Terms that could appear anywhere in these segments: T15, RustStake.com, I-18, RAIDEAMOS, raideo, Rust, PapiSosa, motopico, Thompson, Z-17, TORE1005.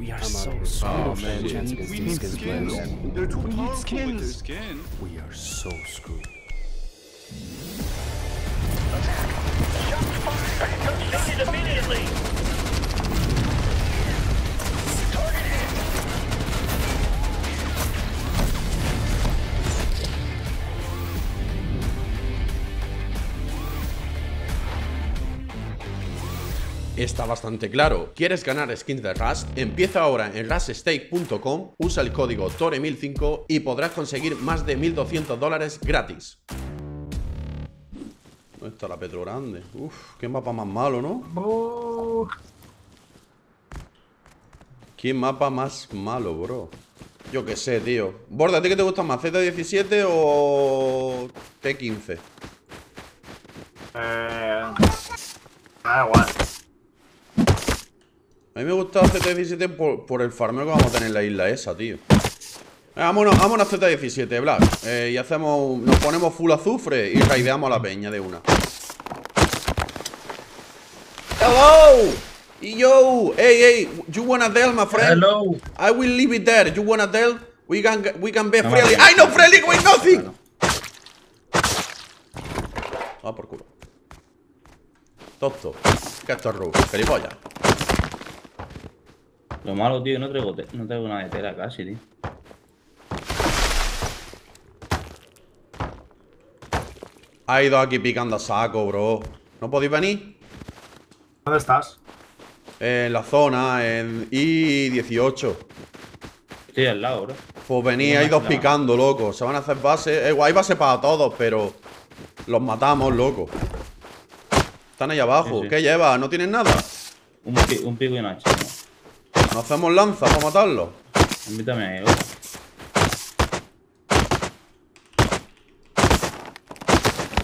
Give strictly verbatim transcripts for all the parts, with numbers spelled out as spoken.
We are so screwed. Oh man, chance against these skins. They're too powerful with their skin. We are so screwed. Attack! Shot fired! Shot it immediately! Target hit! Está bastante claro. ¿Quieres ganar skins de Rust? Empieza ahora en Rust Stake punto com, usa el código T O R E mil cinco y podrás conseguir más de mil doscientos dólares gratis. ¿Dónde está la Petro Grande? Uf, qué mapa más malo, ¿no? Oh. ¿Qué mapa más malo, bro? Yo qué sé, tío. Borda, ¿a ti qué te gusta más? ¿Z diecisiete o T quince? Eh... Ah, igual. A mí me gusta Z diecisiete por, por el farmeo que vamos a tener en la isla esa, tío. Vámonos, vámonos a Z diecisiete, Black. Eh, y hacemos. Nos ponemos full azufre y raideamos a la peña de una. Hello! Yo! Hey, hey! You wanna tell, my friend? Hello! I will leave it there. You wanna tell? We can, we can be no, friendly. I know friendly with nothing! No, no. Ah, por culo. Tosto. Castorro. Gilipollas. Lo malo, tío, no traigo, te no traigo una de tela casi, tío. Ha ido aquí picando a saco, bro. ¿No podéis venir? ¿Dónde estás? Eh, en la zona, en I dieciocho. Estoy al lado, bro. Pues venid, hay dos picando, loco. Se van a hacer bases. Eh, hay bases para todos, pero los matamos, loco. Están ahí abajo. Sí, sí. ¿Qué lleva? ¿No tienen nada? Un, pi un pico y una hacha. ¿No hacemos lanza para matarlos? Invítame ahí, bro.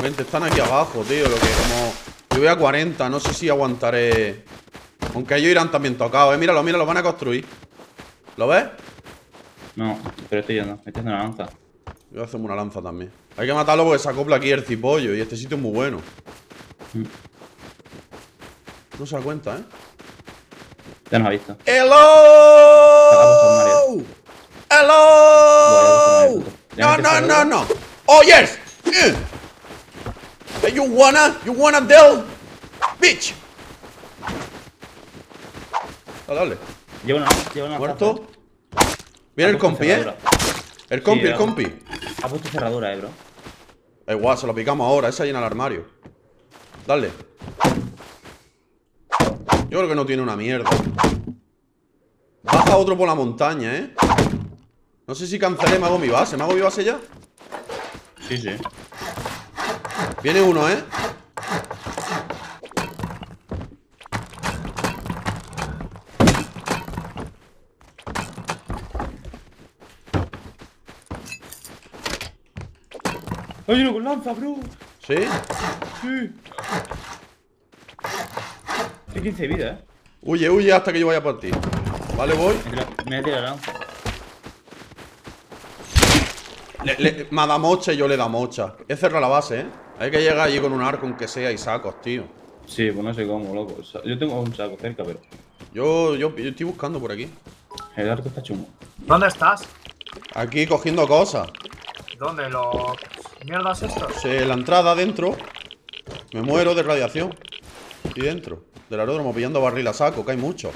Están aquí abajo, tío. Lo que como. Yo voy a cuarenta, no sé si aguantaré. Aunque ellos irán también tocados, eh. Míralo, míralo, van a construir. ¿Lo ves? No, pero estoy yendo. Estoy haciendo una lanza. Yo voy a hacerme una lanza también. Hay que matarlo porque se acopla aquí el cipollo. Y este sitio es muy bueno. Mm. No se da cuenta, eh. Ya nos ha visto. ¡Hello! ¡Hello! No, no, no, no. ¡Oh, yes! You wanna, you wanna deal, bitch. Dale, dale. Lleva una, lleva una muerto. Viene el compi, eh. El compi, sí, el compi. Ha puesto cerradura, eh, bro. Da igual, se lo picamos ahora. Esa llena el armario. Dale. Yo creo que no tiene una mierda. Baja otro por la montaña, eh. No sé si cancelé, me hago mi base. ¿Me hago mi base ya? Sí, sí. Viene uno, ¿eh? ¡Oye, no con lanza, bro! ¿Sí? Sí. Hay quince vidas, ¿eh? Huye, huye hasta que yo vaya por ti. Vale, voy. Me he tirado. Le, le, me da mocha y yo le da mocha. He cerrado la base, ¿eh? Hay que llegar allí con un arco, aunque sea, y sacos, tío. Sí, pues no sé cómo, loco. Yo tengo un saco cerca, pero... Yo, yo, yo estoy buscando por aquí. El arco está chungo. ¿Dónde estás? Aquí, cogiendo cosas. ¿Dónde? ¿Los mierdas estas? Sí, la entrada, dentro. Me muero de radiación. Estoy dentro del aeródromo, pillando barril a saco, que hay mucho.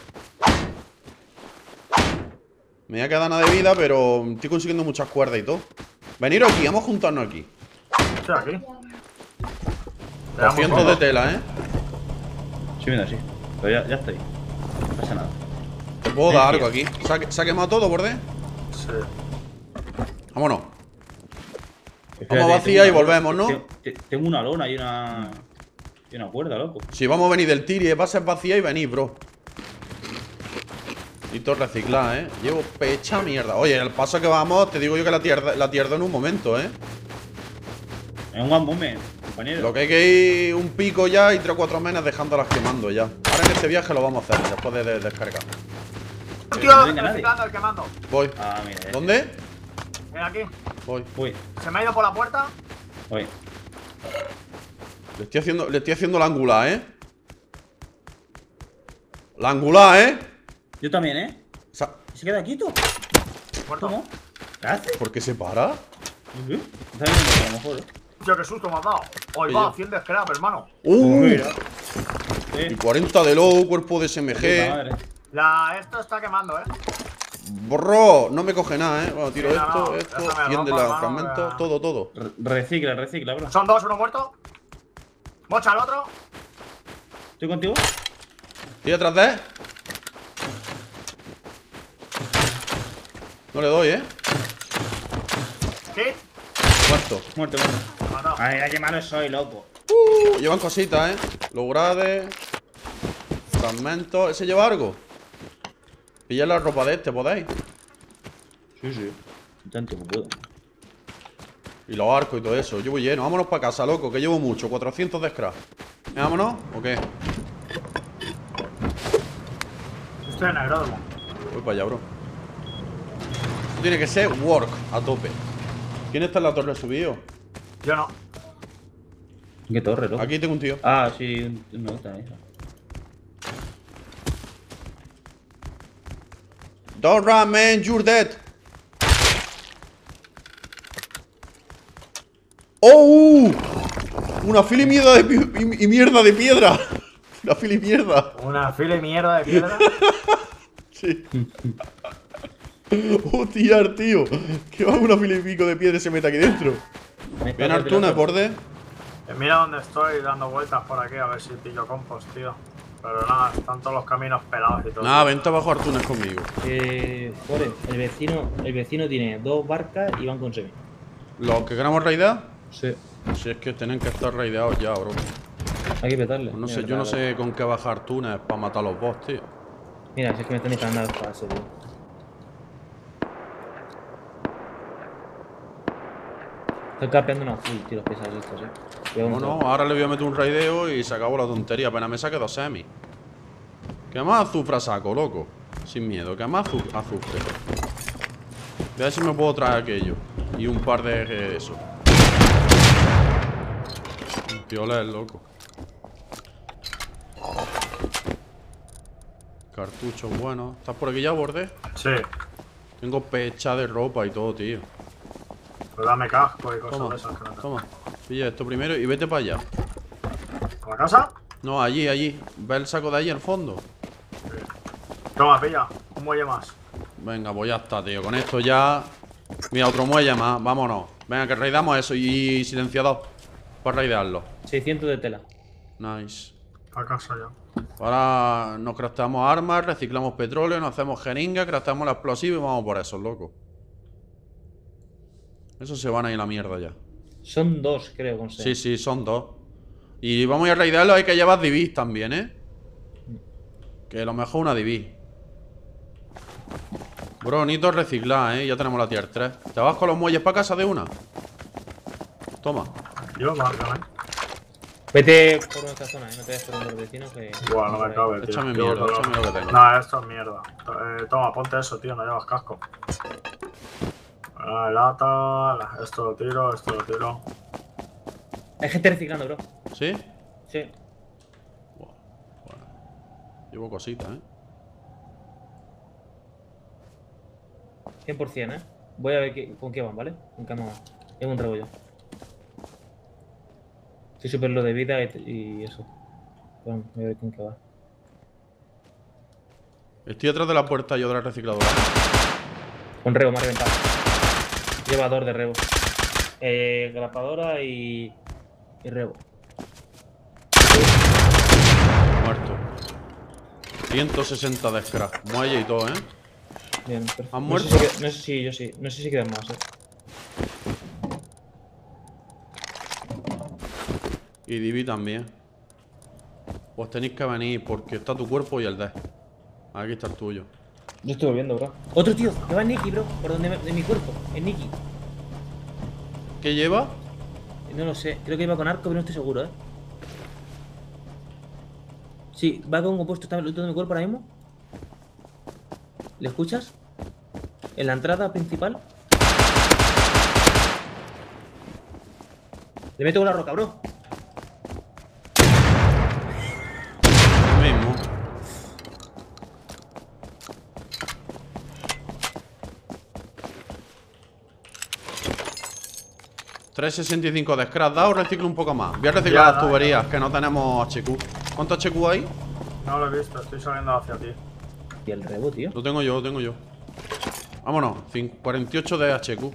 Me voy a quedar nada de vida, pero estoy consiguiendo muchas cuerdas y todo. Veniros aquí, vamos a juntarnos aquí. ¿Estás aquí? doscientos de tela, ¿eh? Sí, mira, sí. Pero ya, ya estoy. No pasa nada. Te puedo dar algo aquí. ¿Se ha, ¿Se ha quemado todo, borde? Sí. Vámonos. Espérate, vamos vacía y volvemos, ¿no? Tengo, tengo una lona y una... Y una cuerda, loco. Sí, vamos a venir del tiri. Bases vacías y venís, bro. Y todo reciclado, ¿eh? Llevo pecha mierda. Oye, al paso que vamos, te digo yo que la tierra la tierra en un momento, ¿eh? En un one moment, compañero. Lo que hay que ir un pico ya y tres o cuatro menas dejándolas quemando ya. Ahora en este viaje lo vamos a hacer, después de, de descargar. Tío, no necesitando el quemando. Voy. Ah, mira, ya. ¿Dónde? Ven aquí. Voy. Voy. ¿Se me ha ido por la puerta? Voy. Le estoy haciendo, le estoy haciendo la angular, ¿eh? La angular, ¿eh? Yo también, ¿eh? ¿Se queda quieto? Muerto. ¿Cómo? ¿Qué hace? ¿Por qué se para? ¿Sí? Está viendo, a lo mejor, ¿eh? Ya, qué susto me has dado. Hoy va, cien de scrap, hermano. ¡Uh! Mira. Sí. Y cuarenta de low, cuerpo de S M G. La... Esto está quemando, ¿eh? Bro, no me coge nada, ¿eh? Bueno, tiro sí, esto, no, esto, cien de los fragmentos, todo, todo. Re recicla, recicla, bro. Son dos, uno muerto. Mocha al otro. ¿Estoy contigo? ¿Estoy atrás de él? No le doy, ¿eh? ¿Qué? Muerto. Muerto, muerto. Ay, a qué malo soy, loco. Uh, llevan cositas, ¿eh? Logrades. Fragmentos. ¿Ese lleva algo? Pillad la ropa de este, ¿podéis? Sí, sí. Tanto como puedo. Y los arcos y todo eso. Yo voy lleno. Vámonos para casa, loco, que llevo mucho. cuatrocientos de scrap. ¿Eh, vámonos? ¿O qué? Estoy en agródromo. Voy para allá, bro. Esto tiene que ser work a tope. ¿Quién está en la torre subido? Yo no. ¿Qué torre, loco? Aquí tengo un tío. Ah, sí, me gusta esa. Don't run, man, you're dead. ¡Oh! Una fila y mierda de, y, y mierda de piedra. Una fila y mierda. Una fila y mierda de piedra. Sí. Hostia, tío. Que va una fila y pico de piedra y se mete aquí dentro. Ven, Artuna, borde. Mira dónde estoy dando vueltas por aquí a ver si pillo compost, tío. Pero nada, están todos los caminos pelados y todo. Nada, vente abajo, Artuna, es conmigo. Eh. Joder, el vecino, el vecino tiene dos barcas y van con semi. ¿Los que queramos raidear? Sí. Si es que tienen que estar raideados ya, bro. Hay que petarle. No sé, yo no sé con qué bajar Artuna es para matar a los boss, tío. Mira, si es que me están disparando al paso, tío. Estoy capeando una full, tío, los pesados estos, eh. No, no, ahora le voy a meter un raideo y se acabó la tontería. Apenas me saque dos semis. Que más azufra saco, loco. Sin miedo, que más azufre. Voy a ver si me puedo traer aquello. Y un par de eh, eso. Un piola es loco. Cartuchos buenos. ¿Estás por aquí ya, borde? Sí. Tengo pecha de ropa y todo, tío. Pero dame casco y cosas toma, de esas que no te... Toma. Pilla esto primero y vete para allá. ¿A la casa? No, allí, allí. Ve el saco de ahí al fondo. Sí. Toma, pilla. Un muelle más. Venga, pues ya está, tío. Con esto ya... Mira, otro muelle más. Vámonos. Venga, que raidamos eso. Y silenciador. Para raidearlo. seiscientos de tela. Nice. A casa ya. Ahora nos craftamos armas, reciclamos petróleo, nos hacemos jeringa, craftamos la explosiva y vamos por eso, loco. Esos se van a ir a la mierda ya. Son dos, creo, con seis. Sí, sí, son dos. Y vamos a ir a raidearlo, hay que llevar divis también, ¿eh? Que a lo mejor una divis. Bro, bonito reciclar, ¿eh? Ya tenemos la tier tres. ¿Te vas con los muelles para casa de una? Toma. Yo marco, ¿eh? Vete por nuestra zona, ¿eh? No te des por los vecinos que... Buah, no me cabe, tío. Échame mierda, échame lo que tengo. No, esto es mierda. Eh, toma, ponte eso, tío, no llevas casco. La lata, esto lo tiro, esto lo tiro. Hay gente reciclando, bro. ¿Sí? Sí. Bueno, bueno. Llevo cositas, ¿eh? cien por cien, ¿eh? Voy a ver qué, con qué van, ¿vale? Con qué van. Llevo un rebollo. Estoy súper lo de vida y, y eso. Bueno, voy a ver con qué va. Estoy atrás de la puerta y otra recicladora. Un rebo, me ha reventado. Llevador de rebo. Eh, grapadora y... y rebo. Muerto. ciento sesenta de scrap. Muelle y todo, ¿eh? Bien, perfecto. ¿Han muerto? No sé si, no sé si yo sí. No sé si quedan más, ¿eh? Y Divi también. Pues tenéis que venir porque está tu cuerpo y el de. Aquí está el tuyo. Yo estoy volviendo, bro. Otro tío, que va en Nicky, bro. Por donde me, de mi cuerpo, en Nicky. ¿Qué lleva? No lo sé, creo que iba con arco, pero no estoy seguro, eh. Sí, va con un compuesto, está luchando mi cuerpo ahora mismo. ¿Le escuchas? En la entrada principal. Le meto con la roca, bro. tres sesenta y cinco de scrap. Dao, reciclo un poco más. Voy a reciclar ya, las tuberías, ya. que no tenemos H Q. ¿Cuánto H Q hay? No lo he visto, estoy saliendo hacia ti. ¿Y el rebo, tío? Lo tengo yo, lo tengo yo. Vámonos, cuarenta y ocho de H Q.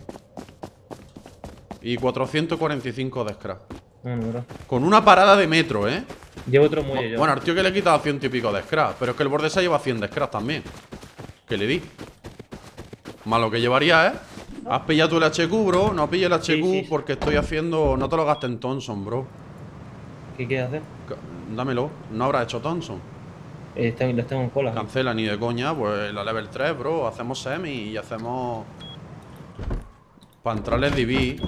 Y cuatrocientos cuarenta y cinco de scrap. No, con una parada de metro, ¿eh? Llevo otro muelle yo. Bueno, al tío que le he quitado ciento y pico de scrap. Pero es que el borde se lleva cien de scrap también. Que le di. Más lo que llevaría, ¿eh? Has pillado tú el H Q, bro. No pilles el H Q sí, sí, sí. porque estoy haciendo... No te lo gastes en Thompson, bro. ¿Qué quieres hacer? Dámelo. No habrás hecho Thompson. Eh, las tengo en cola. Cancela, ¿sí? Ni de coña. Pues la level tres, bro. Hacemos semi y hacemos... Para entrarles D B.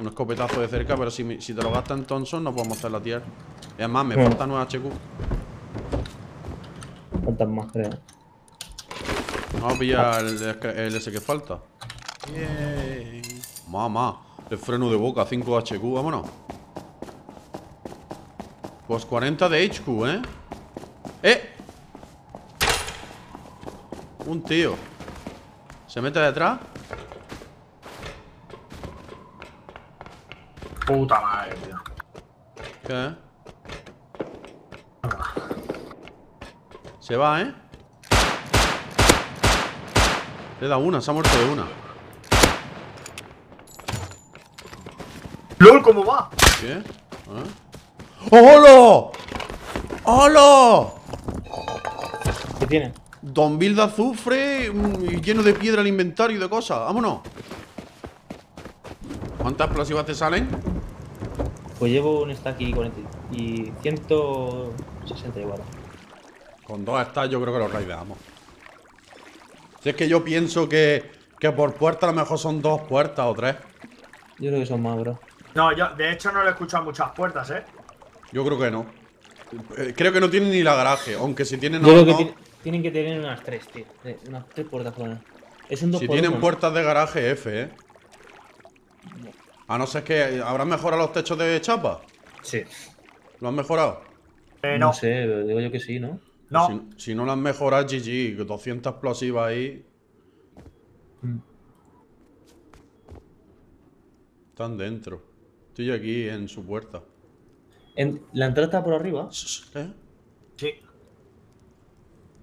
Un escopetazo de cerca, pero si, si te lo gastas en Thompson no podemos hacer la tier. Y además, me no. faltan nueve H Q. Faltan más, creo. Vamos a pillar el, el ese que falta. Yay. Mamá, el freno de boca, cinco H Q, vámonos. Pues cuarenta de H Q, ¿eh? ¡Eh! Un tío. ¿Se mete detrás? Puta madre, tío. ¿Qué? Se va, ¿eh? Le da una, se ha muerto de una. ¡Lol, cómo va! ¿Qué? ¿Ah? ¡Holo! ¡Holo! ¿Qué tiene? Don Bill de azufre y lleno de piedra el inventario y de cosas. ¡Vámonos! ¿Cuántas explosivas te salen? Pues llevo un stack y, y ciento sesenta y cuatro. Con dos stacks yo creo que los raideamos. Si es que yo pienso que, que por puerta a lo mejor son dos puertas o tres. Yo creo que son más, bro. No, yo de hecho no le he escuchado muchas puertas, ¿eh? Yo creo que no. Creo que no tienen ni la garaje, aunque si tienen... Yo creo no, que no... tienen que tener unas tres, tío. Unas tres puertas, bueno. Es un dos Si por tienen uno, puertas ¿no? de garaje, F, ¿eh? No. A no ser que... ¿Habrán mejorado los techos de chapa? Sí. ¿Lo han mejorado? Eh, no. No sé, digo yo que sí, ¿no? No. Si, si no lo han mejorado, G G. doscientas explosivas ahí. Mm. Están dentro. Estoy aquí en su puerta. ¿En ¿La entrada está por arriba? ¿Eh? Sí.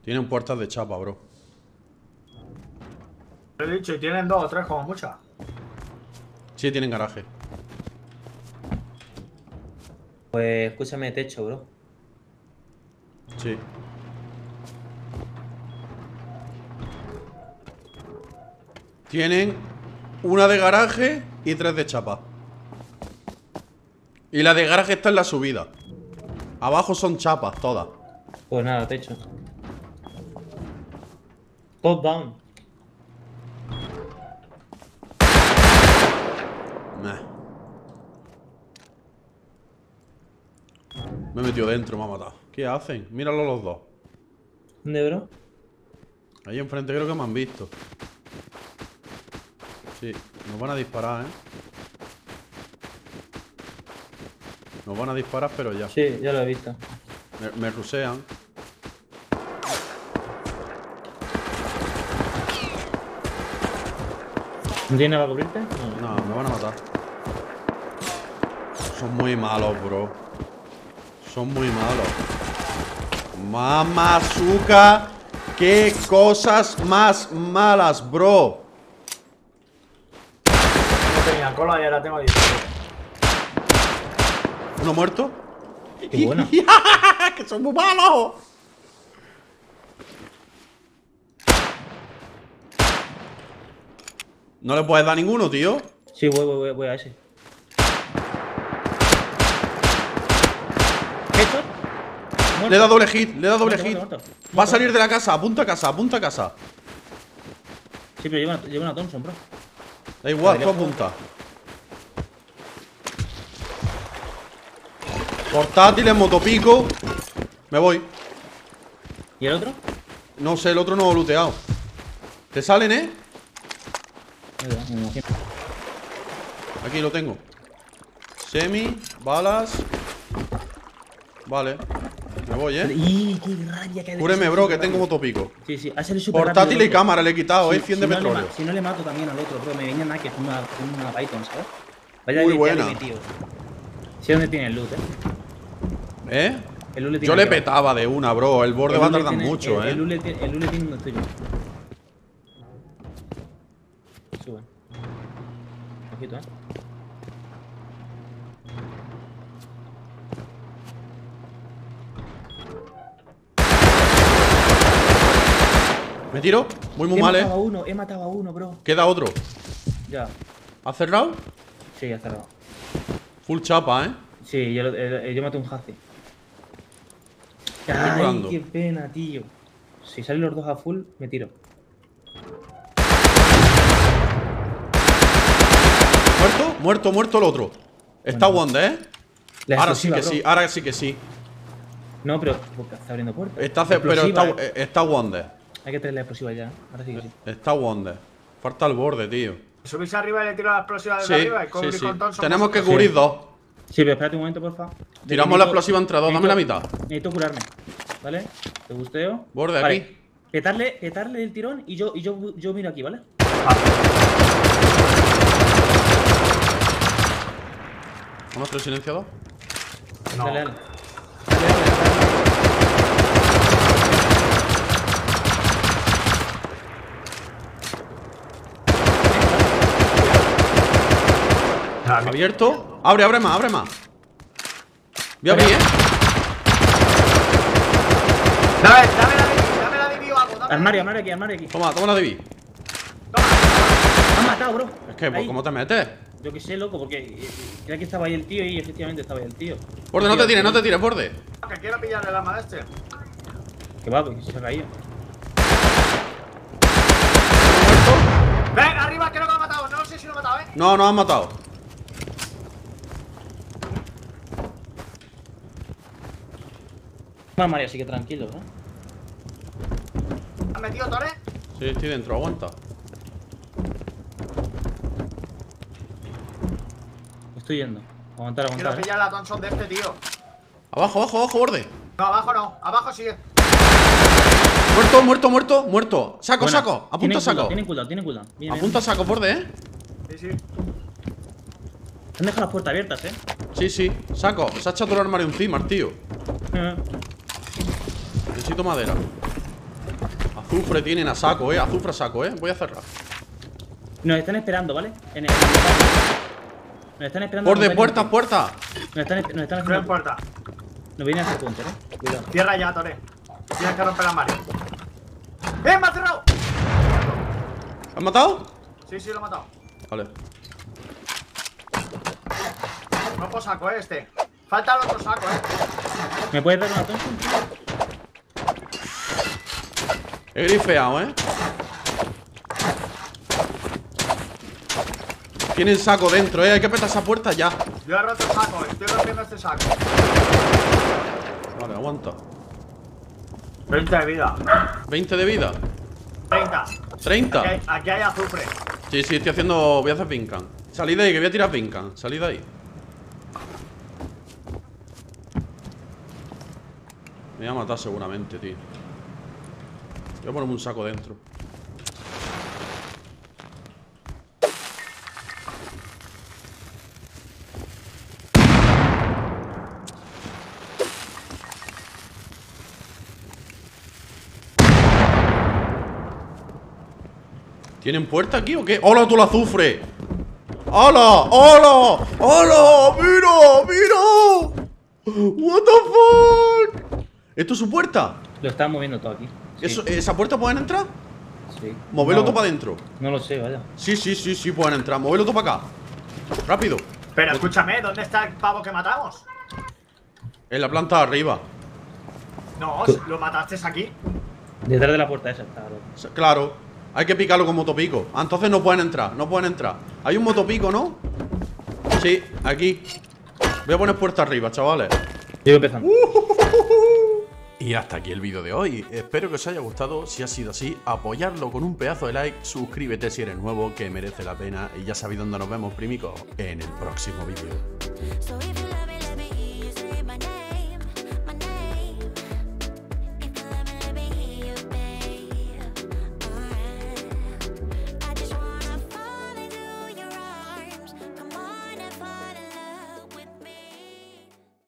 Tienen puertas de chapa, bro. Lo he dicho, y tienen dos o tres como muchas. Sí, tienen garaje. Pues escúchame, techo, bro. Sí. Tienen una de garaje y tres de chapa. Y la de garaje está en la subida. Abajo son chapas todas. Pues nada, techo. Top down. Nah. Me he metido dentro, me ha matado. ¿Qué hacen? Míralo los dos. ¿Dónde, bro? Ahí enfrente creo que me han visto. Sí, nos van a disparar, ¿eh? Nos van a disparar, pero ya. Sí, ya lo he visto. Me, me rusean. ¿No tiene nada para cubrirte? No, me van a matar. Son muy malos, bro. Son muy malos. Mamazuca, qué cosas más malas, bro. No tenía cola y ahora tengo diez. ¿Uno muerto? ¡Qué bueno! ¡Que son muy malos! ¿No le puedes dar ninguno, tío? Sí, voy, voy, voy a ese. ¿Esto? Le da doble hit, le da doble muerto, hit. Muerto, muerto. Va muerto. a salir de la casa, apunta a casa, apunta a casa. Sí, pero lleva una, lleva una Thompson, bro. Da igual, tú apunta. Portátil en motopico. Me voy. ¿Y el otro? No sé, el otro no lo he looteado. ¿Te salen, eh? Aquí lo tengo. Semi, balas. Vale. Me voy, eh. Y qué rabia que Cúreme, bro, que tengo motopico. Sí, sí, ha salido súper rápido. Portátil y cámara le he quitado, eh. cien de petróleo. Si no le mato también al otro, bro, me venía nada que es una Python, ¿sabes? Vaya muy buena. Sí, ¿dónde tiene el loot, eh? ¿Eh? El Ule tiene Yo le que... petaba de una, bro. El borde el va a tardar tiene, mucho, el, eh. El Ule, el Ule tiene uno tuyo. Sube. Ojito, eh. ¿Me tiro? Voy muy he mal, eh. He matado a uno, he matado a uno, bro. Queda otro. Ya. ¿Has cerrado? Sí, ha cerrado. Full chapa, eh. Sí, yo, eh, yo maté un hace. Ay, qué pena, tío. Si salen los dos a full, me tiro. Muerto, muerto, muerto el otro. Está bueno. Wanda, ¿eh? La ahora sí que bro. sí, ahora sí que sí. No, pero está abriendo puertas. Está, pero está, eh. está Wanda. Hay que traer la explosiva ya. Ahora sí que sí. Está Wanda. Falta el borde, tío. Subís arriba y le tiro la explosiva desde sí, arriba. El sí, sí. Tenemos que cubrir sí. dos. Sí, pero espérate un momento, porfa. Tiramos necesito, la explosiva entre dos, dame la mitad. Necesito curarme, ¿vale? Te gusteo. Borde vale. aquí. Petarle, petarle el tirón y yo, y yo, yo miro aquí, ¿vale? Ah. ¿Unos tres silenciados? No. Dale, dale. Dale, dale, dale. Dale. Abierto. Abre, abre más, abre más. Voy a abrir, eh. Dame, dame la D B, dame la D B o algo. Dame armario, armario aquí, armario aquí. Toma, toma la D B. Toma. Me han matado, bro. Es que, ahí. ¿Cómo te metes? Yo que sé, loco, porque creía que estaba ahí el tío y efectivamente estaba ahí el tío. Borde, no te tires, no te tires, borde. Que quiero pillar el arma de este. Que va, porque se ha caído. Ven, arriba, que no me ha matado. No sé si lo he matado, eh. No, no me han matado. Mario, así que tranquilo, ¿eh? ¿Has metido, Tore? Sí, estoy dentro, aguanta. Estoy yendo. Aguantar, aguantar. Quiero pillar la Thompson de este, tío. Abajo, abajo, abajo, borde. No, abajo no, abajo sigue. Muerto, muerto, muerto, muerto. Saco, bueno, saco, apunta, saco. Tienen cooldown, tienen cooldown. Apunta, saco, borde, eh. Sí, sí. Han dejado las puertas abiertas, eh. Sí, sí, saco. Se ha echado el armario encima, tío. Eh. Necesito madera. Azufre tienen a saco, eh. Azufre a saco, eh. Voy a cerrar. Nos están esperando, ¿vale? En el... Nos están esperando. Borde, puerta, puerta. Nos están, nos están esperando. No puerta. Nos vienen a hacer punto, eh. Cuidado. Cierra ya, Tore. Tienes que romper la mano. ¡Eh! ¡Me ha cerrado! ¿Lo has matado? Sí, sí, lo he matado. Vale. No puedo saco, eh, este. Falta el otro saco, eh. ¿Me puedes dar una Thompson? He grifeado, eh. Tienen saco dentro, eh. Hay que petar esa puerta ya. Yo he roto el saco, estoy rompiendo este saco. Vale, aguanta. veinte de vida. ¿veinte de vida? treinta. ¿treinta? Aquí hay, aquí hay azufre. Sí, sí, estoy haciendo. Voy a hacer pincan. Salid de ahí, que voy a tirar pincan. Salid de ahí. Me voy a matar seguramente, tío. Voy a ponerme un saco dentro. ¿Tienen puerta aquí o qué? ¡Hola, tú la azufre! ¡Hola! ¡Hola! ¡Hola! ¡Mira! ¡Mira! ¡What the fuck! ¿Esto es su puerta? Lo están moviendo todo aquí. Sí. ¿Eso, ¿Esa puerta pueden entrar? Sí. Moverlo no, todo para adentro. No lo sé, vaya. Sí, sí, sí, sí, pueden entrar. Moverlo todo para acá. Rápido. Pero escúchame, ¿dónde está el pavo que matamos? En la planta de arriba. No, lo mataste aquí. Detrás de la puerta esa está, bro. Claro. Hay que picarlo con motopico. Ah, entonces no pueden entrar, no pueden entrar. Hay un motopico, ¿no? Sí, aquí. Voy a poner puerta arriba, chavales. Sigo empezando. Y hasta aquí el vídeo de hoy, espero que os haya gustado, si ha sido así, apoyadlo con un pedazo de like, suscríbete si eres nuevo, que merece la pena, y ya sabéis dónde nos vemos, primicos, en el próximo vídeo.